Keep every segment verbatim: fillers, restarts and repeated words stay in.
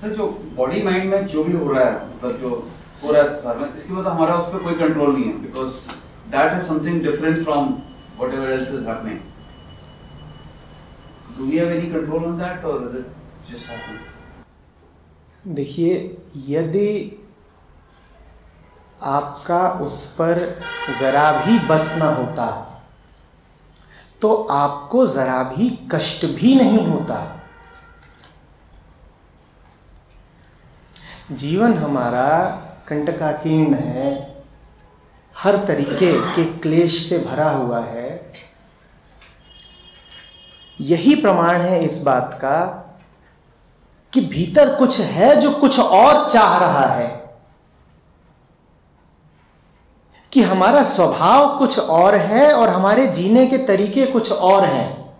Sir जो body mind में जो भी हो रहा है, मतलब जो हो रहा है सर, इसकी मतलब हमारा उस पर कोई कंट्रोल नहीं है, because that is something different from whatever else is happening. Do we have any control on that और इज इट जस्ट हैपनिंग? देखिए, यदि आपका उस पर जरा भी बस ना होता तो आपको जरा भी कष्ट भी नहीं होता. जीवन हमारा कंटकाकीर्ण है, हर तरीके के क्लेश से भरा हुआ है. यही प्रमाण है इस बात का कि भीतर कुछ है जो कुछ और चाह रहा है, कि हमारा स्वभाव कुछ और है और हमारे जीने के तरीके कुछ और हैं.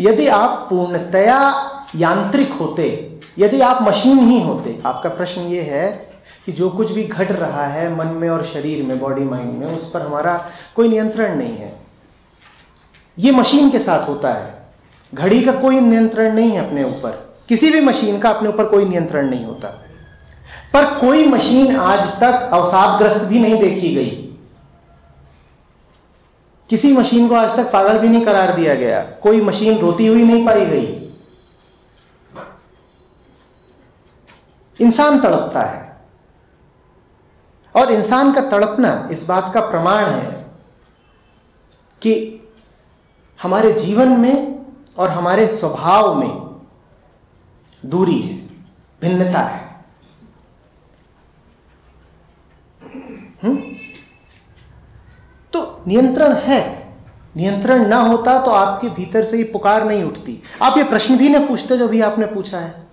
यदि आप पूर्णतया यांत्रिक होते, यदि आप मशीन ही होते, आपका प्रश्न ये है कि जो कुछ भी घट रहा है मन में और शरीर में, बॉडी माइंड में, उस पर हमारा कोई नियंत्रण नहीं है. ये मशीन के साथ होता है. घड़ी का कोई नियंत्रण नहीं है अपने ऊपर, किसी भी मशीन का अपने ऊपर कोई नियंत्रण नहीं होता. पर कोई मशीन आज तक अवसादग्रस्त भी नहीं देखी गई, किसी मशीन को आज तक पागल भी नहीं करार दिया गया, कोई मशीन रोती हुई नहीं पाई गई. इंसान तड़पता है और इंसान का तड़पना इस बात का प्रमाण है कि हमारे जीवन में और हमारे स्वभाव में दूरी है, भिन्नता है. हम्म तो नियंत्रण है. नियंत्रण ना होता तो आपके भीतर से ये पुकार नहीं उठती, आप ये प्रश्न भी ना पूछते जो भी आपने पूछा है.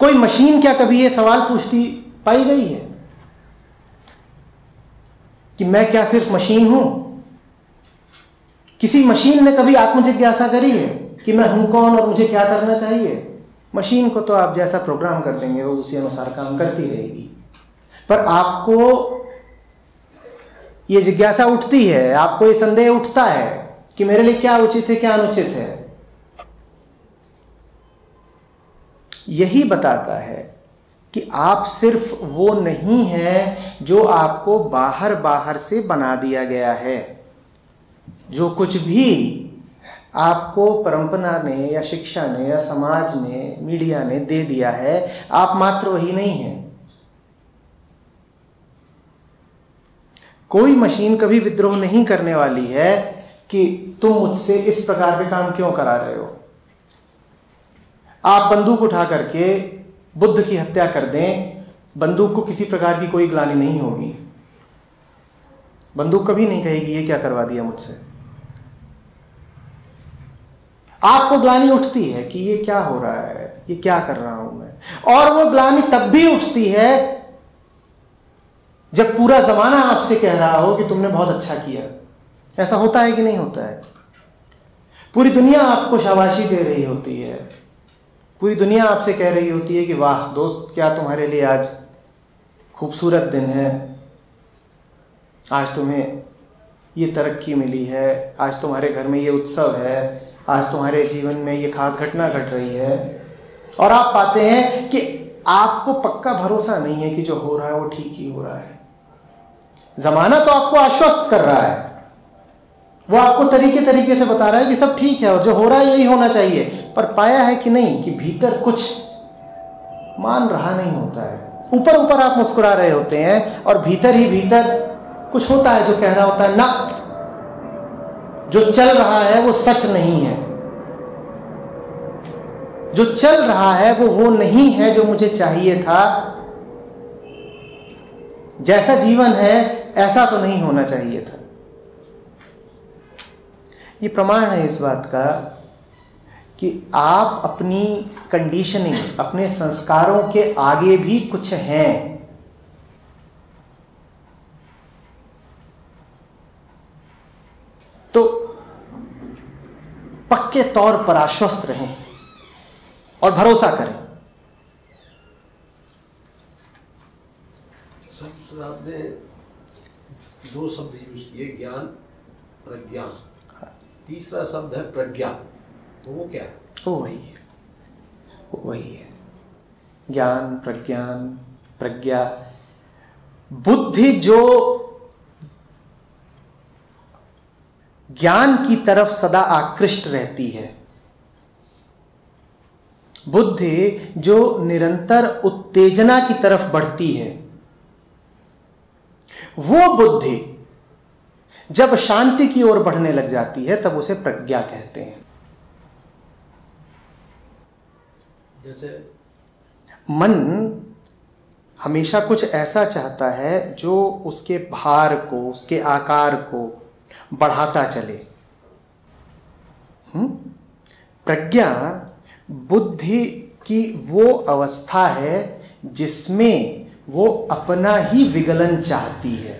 कोई मशीन क्या कभी ये सवाल पूछती पाई गई है कि मैं क्या सिर्फ मशीन हूं? किसी मशीन ने कभी आत्मजिज्ञासा करी है कि मैं हूं कौन और मुझे क्या करना चाहिए? मशीन को तो आप जैसा प्रोग्राम कर देंगे वो उसी अनुसार काम करती रहेगी, पर आपको ये जिज्ञासा उठती है, आपको ये संदेह उठता है कि मेरे लिए क्या उचित है, क्या अनुचित है. यही बताता है कि आप सिर्फ वो नहीं हैं जो आपको बाहर बाहर से बना दिया गया है. जो कुछ भी आपको परंपरा ने या शिक्षा ने या समाज ने, मीडिया ने दे दिया है, आप मात्र वही नहीं हैं. कोई मशीन कभी विद्रोह नहीं करने वाली है कि तुम मुझसे इस प्रकार के काम क्यों करा रहे हो. आप बंदूक उठा करके बुद्ध की हत्या कर दें, बंदूक को किसी प्रकार की कोई ग्लानि नहीं होगी. बंदूक कभी नहीं कहेगी ये क्या करवा दिया मुझसे. आपको ग्लानि उठती है कि ये क्या हो रहा है, ये क्या कर रहा हूं मैं, और वो ग्लानि तब भी उठती है जब पूरा जमाना आपसे कह रहा हो कि तुमने बहुत अच्छा किया. ऐसा होता है कि नहीं होता है? पूरी दुनिया आपको शाबाशी दे रही होती है, पूरी दुनिया आपसे कह रही होती है कि वाह दोस्त, क्या तुम्हारे लिए आज खूबसूरत दिन है, आज तुम्हें ये तरक्की मिली है, आज तुम्हारे घर में ये उत्सव है, आज तुम्हारे जीवन में ये खास घटना घट रही है. और आप पाते हैं कि आपको पक्का भरोसा नहीं है कि जो हो रहा है वो ठीक ही हो रहा है. जमाना तो आपको आश्वस्त कर रहा है, वो आपको तरीके तरीके से बता रहा है कि सब ठीक है और जो हो रहा है यही होना चाहिए, पर पाया है कि नहीं कि भीतर कुछ मान रहा नहीं होता है. ऊपर ऊपर आप मुस्कुरा रहे होते हैं और भीतर ही भीतर कुछ होता है जो कह रहा होता है ना, जो चल रहा है वो सच नहीं है, जो चल रहा है वो वो नहीं है जो मुझे चाहिए था, जैसा जीवन है ऐसा तो नहीं होना चाहिए था. ये प्रमाण है इस बात का कि आप अपनी कंडीशनिंग, अपने संस्कारों के आगे भी कुछ हैं. तो पक्के तौर पर आश्वस्त रहें और भरोसा करें. सर, आपने दो शब्द यूज किए, ज्ञान और अज्ञान. तीसरा शब्द है प्रज्ञा, तो वो क्या है? तो वही वो वही है ज्ञान प्रज्ञान प्रज्ञा बुद्धि, जो ज्ञान की तरफ सदा आकृष्ट रहती है, बुद्धि जो निरंतर उत्तेजना की तरफ बढ़ती है, वो बुद्धि जब शांति की ओर बढ़ने लग जाती है तब उसे प्रज्ञा कहते हैं। जैसे मन हमेशा कुछ ऐसा चाहता है जो उसके भार को, उसके आकार को बढ़ाता चले। हम्म प्रज्ञा बुद्धि की वो अवस्था है जिसमें वो अपना ही विगलन चाहती है,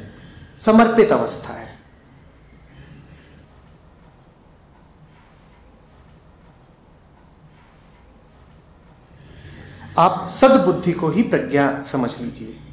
समर्पित अवस्था है। आप सद्बुद्धि को ही प्रज्ञा समझ लीजिए।